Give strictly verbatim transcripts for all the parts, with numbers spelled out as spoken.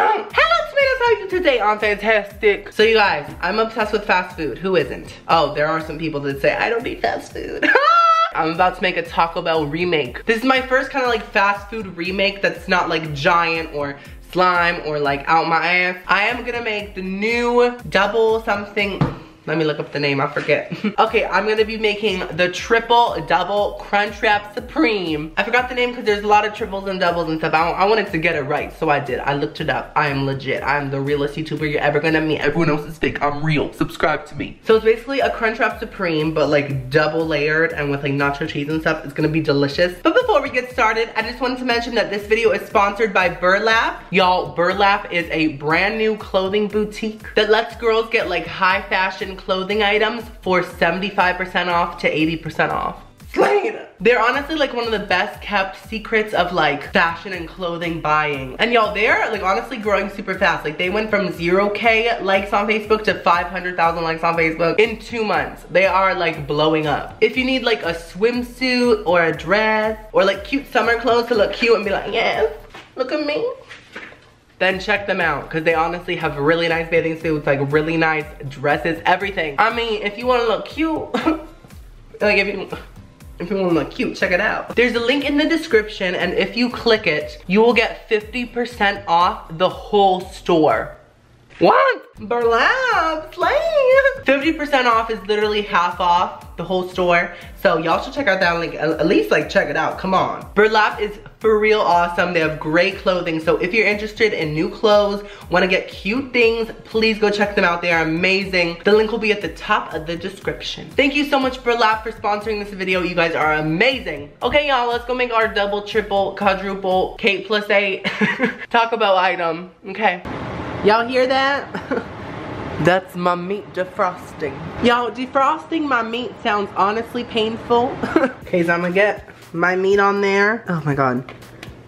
Hello, sweeties, how are you today on Fantastic? So you guys, I'm obsessed with fast food. Who isn't? Oh, there are some people that say, I don't eat fast food. I'm about to make a Taco Bell remake. This is my first kind of like fast food remake that's not like giant or slime or like out my ass. I am gonna make the new double something. Let me look up the name, I forget. Okay, I'm gonna be making the triple double Crunchwrap Supreme. I forgot the name because there's a lot of triples and doubles and stuff. I, I wanted to get it right, so I did. I looked it up. I am legit. I am the realest YouTuber you're ever gonna meet. Everyone else is fake. I'm real. Subscribe to me. So it's basically a Crunchwrap Supreme, but like double layered and with like nacho cheese and stuff. It's gonna be delicious. But before we get started, I just wanted to mention that this video is sponsored by Burlap. Y'all, Burlap is a brand new clothing boutique that lets girls get like high fashion clothing items for seventy-five percent off to eighty percent off. Slain. They're honestly like one of the best kept secrets of like fashion and clothing buying. And y'all, they're like honestly growing super fast. Like they went from zero K likes on Facebook to five hundred thousand likes on Facebook in two months. They are like blowing up. If you need like a swimsuit or a dress or like cute summer clothes to look cute and be like, yes, look at me, then check them out, because they honestly have really nice bathing suits, like really nice dresses, everything. I mean, if you want to look cute, like if you, if you want to look cute, check it out. There's a link in the description, and if you click it, you will get fifty percent off the whole store. What? Burlap, slay! fifty percent off is literally half off the whole store. So y'all should check out that link, at least like check it out, come on. Burlap is for real awesome. They have great clothing. So if you're interested in new clothes, wanna get cute things, please go check them out. They are amazing. The link will be at the top of the description. Thank you so much, Burlap, for sponsoring this video. You guys are amazing. Okay, y'all, let's go make our double, triple, quadruple, Kate plus eight Taco Bell item, okay. Y'all hear that? That's my meat defrosting. Y'all, defrosting my meat sounds honestly painful. Okay, so I'm gonna get my meat on there. Oh my God.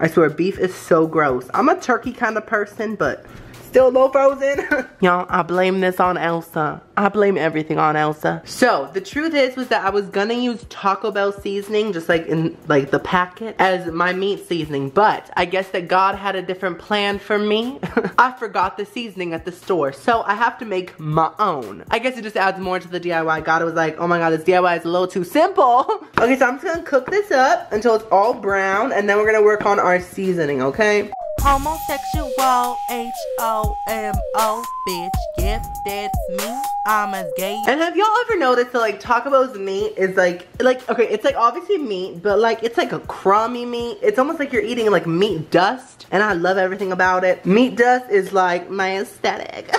I swear, beef is so gross. I'm a turkey kind of person, but still low frozen. Y'all, I blame this on Elsa. I blame everything on Elsa. So the truth is was that I was gonna use Taco Bell seasoning, just like in like the packet, as my meat seasoning, but I guess that God had a different plan for me. I forgot the seasoning at the store, so I have to make my own. I guess it just adds more to the D I Y. God was like, oh my God, this D I Y is a little too simple. Okay, so I'm just gonna cook this up until it's all brown, and then we're gonna work on our seasoning, okay? Homosexual, H O M O, bitch, yep, that's me. I'm as gay. And have y'all ever noticed that like Taco Bell's meat is like, like, okay, it's like obviously meat, but like it's like a crummy meat. It's almost like you're eating like meat dust, and I love everything about it. Meat dust is like my aesthetic.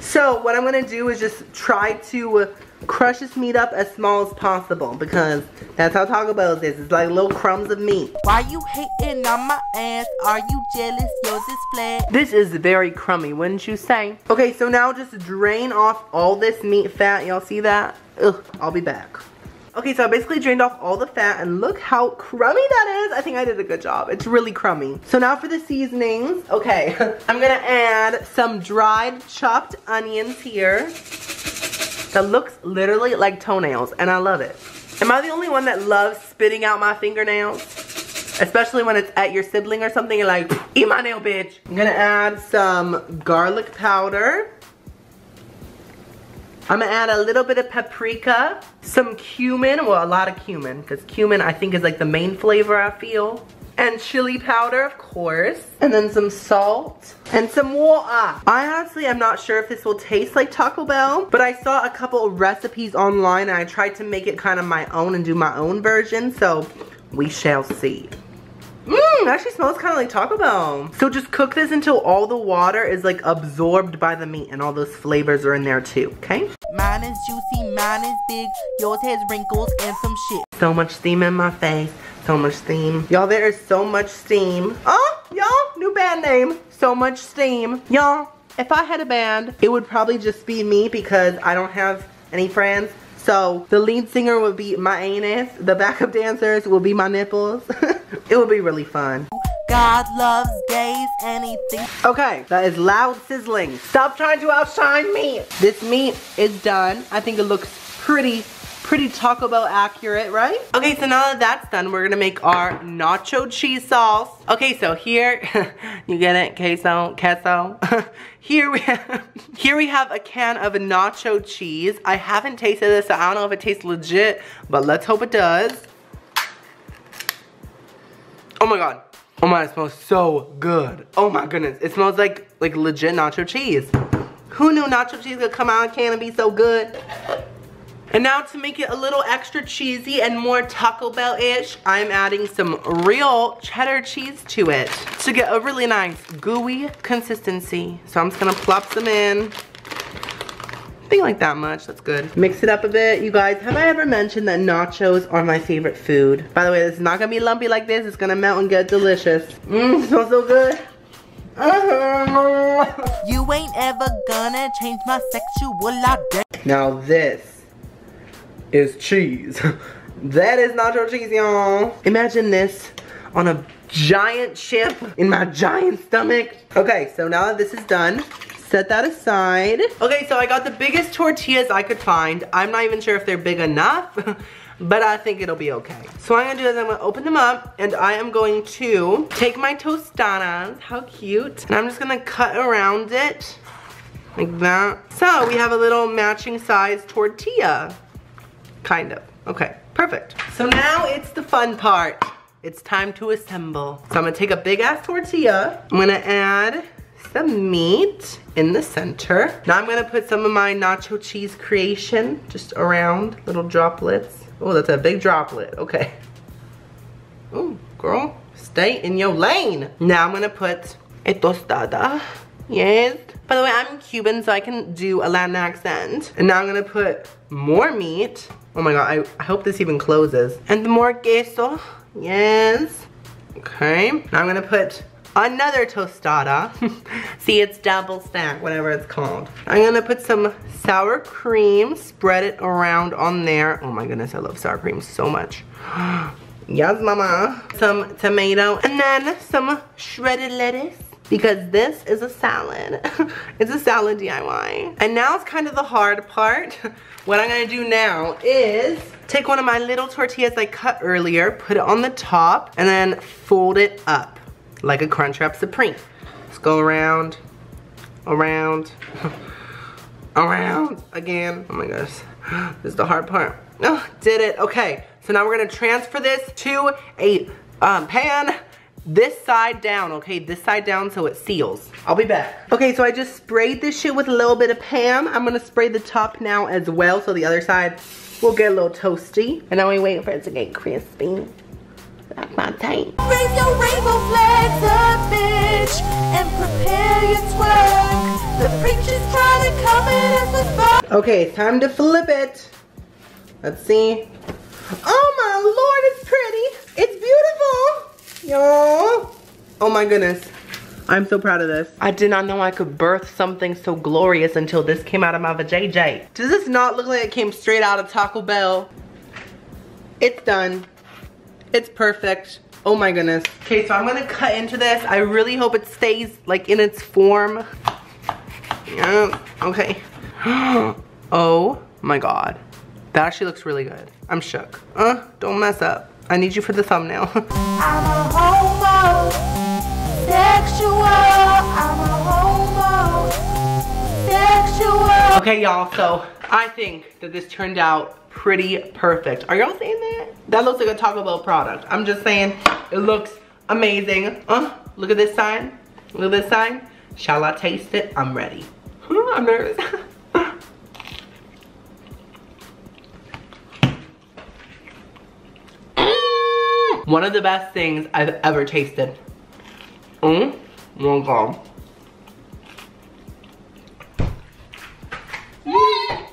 So what I'm gonna do is just try to crush this meat up as small as possible, because that's how Taco Bell is. It's like little crumbs of meat. Why you hating on my ass? Are you jealous? Yours is flat. This is very crummy, wouldn't you say? Okay, so now just drain off all this meat fat. Y'all see that? Ugh, I'll be back. Okay, so I basically drained off all the fat, and look how crummy that is. I think I did a good job. It's really crummy. So now for the seasonings. Okay, I'm gonna add some dried chopped onions here. That looks literally like toenails, and I love it. Am I the only one that loves spitting out my fingernails? Especially when it's at your sibling or something, you're like, eat my nail, bitch. I'm gonna add some garlic powder. I'm gonna add a little bit of paprika, some cumin, well, a lot of cumin, because cumin I think is like the main flavor I feel. And chili powder, of course, and then some salt and some water. I honestly am not sure if this will taste like Taco Bell, but I saw a couple of recipes online, and I tried to make it kind of my own and do my own version, so we shall see. Mmm, actually smells kind of like Taco Bell. So just cook this until all the water is like absorbed by the meat, and all those flavors are in there too, okay? Mine is juicy, mine is big, yours has wrinkles and some shit. So much steam in my face. So much steam. Y'all, there is so much steam. Oh, y'all, new band name. So much steam. Y'all, if I had a band, it would probably just be me, because I don't have any friends. So the lead singer would be my anus. The backup dancers will be my nipples. It would be really fun. God loves gays, anything. Okay, that is loud sizzling. Stop trying to outshine me. This meat is done. I think it looks pretty pretty Taco Bell accurate, right? Okay, so now that that's done, we're gonna make our nacho cheese sauce. Okay, so here, you get it, queso, queso. Here we have, here we have a can of nacho cheese. I haven't tasted this, so I don't know if it tastes legit, but let's hope it does. Oh my God. Oh my, it smells so good. Oh my goodness, it smells like like legit nacho cheese. Who knew nacho cheese could come out of a can and be so good? And now to make it a little extra cheesy and more Taco Bell-ish, I'm adding some real cheddar cheese to it to get a really nice gooey consistency. So I'm just gonna plop some in. I think like that much, that's good. Mix it up a bit. You guys, have I ever mentioned that nachos are my favorite food? By the way, it's not gonna be lumpy like this. It's gonna melt and get delicious. Mmm, smells so good. You ain't ever gonna change my sexual identity. Now this is cheese. That is nacho cheese, y'all. Imagine this on a giant chip in my giant stomach. Okay, so now that this is done, set that aside. Okay, so I got the biggest tortillas I could find. I'm not even sure if they're big enough, but I think it'll be okay. So what I'm gonna do is I'm gonna open them up and I am going to take my tostadas, how cute, and I'm just gonna cut around it like that. So we have a little matching size tortilla, kind of. Okay, perfect. So now it's the fun part. It's time to assemble. So I'm gonna take a big ass tortilla. I'm gonna add the meat in the center. Now I'm gonna put some of my nacho cheese creation just around, little droplets. Oh, that's a big droplet, okay. Oh, girl, stay in your lane. Now I'm gonna put a tostada, yes. By the way, I'm Cuban, so I can do a Latin accent. And now I'm gonna put more meat. Oh my God, I, I hope this even closes. And more queso, yes. Okay, now I'm gonna put another tostada. See, it's double stack, whatever it's called. I'm gonna put some sour cream, spread it around on there. Oh my goodness, I love sour cream so much. Yes, mama. Some tomato and then some shredded lettuce, because this is a salad. It's a salad D I Y. And now it's kind of the hard part. What I'm gonna do now is take one of my little tortillas I cut earlier, put it on the top, and then fold it up like a Crunchwrap Supreme. Let's go around, around, around again. Oh my gosh, this is the hard part. Oh, did it, okay. So now we're gonna transfer this to a um, pan, this side down, okay? This side down so it seals. I'll be back. Okay, so I just sprayed this shit with a little bit of Pam. I'm gonna spray the top now as well so the other side will get a little toasty. And now we wait for it to get crispy. That's my time. Bring your rainbow flags up, bitch, and prepare your twerk. The preacher's trying to come in as the fuck. Okay, it's time to flip it. Let's see. Oh my Lord, it's pretty. It's beautiful. Y'all. Oh my goodness. I'm so proud of this. I did not know I could birth something so glorious until this came out of my vajayjay. Does this not look like it came straight out of Taco Bell? It's done. It's perfect. Oh my goodness. Okay, so I'm gonna cut into this. I really hope it stays like in its form. Yeah, okay. Oh my God. That actually looks really good. I'm shook. Uh, don't mess up. I need you for the thumbnail. I'm a homo, sexual. I'm a homo, sexual. Okay, y'all, so I think that this turned out pretty perfect. Are y'all saying that? That looks like a Taco Bell product. I'm just saying, it looks amazing. Uh, look at this sign. Look at this sign. Shall I taste it? I'm ready. I'm nervous. Mm, one of the best things I've ever tasted. Oh my God.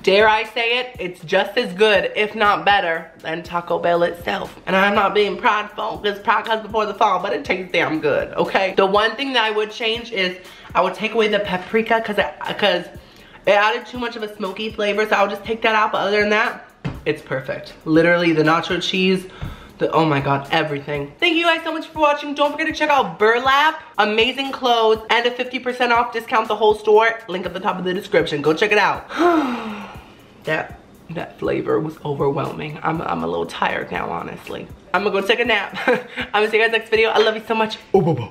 Dare I say it, it's just as good, if not better, than Taco Bell itself. And I'm not being prideful, because pride comes before the fall, but it tastes damn good, okay? The one thing that I would change is I would take away the paprika, because it, it added too much of a smoky flavor, so I'll just take that out, but other than that, it's perfect. Literally, the nacho cheese, the, oh my God, everything. Thank you guys so much for watching. Don't forget to check out Burlap, amazing clothes, and a fifty percent off discount the whole store. Link at the top of the description. Go check it out. That that flavor was overwhelming. I'm, I'm a little tired now, honestly. I'm gonna go take a nap. I'm gonna see you guys next video. I love you so much. Oh, bye-bye.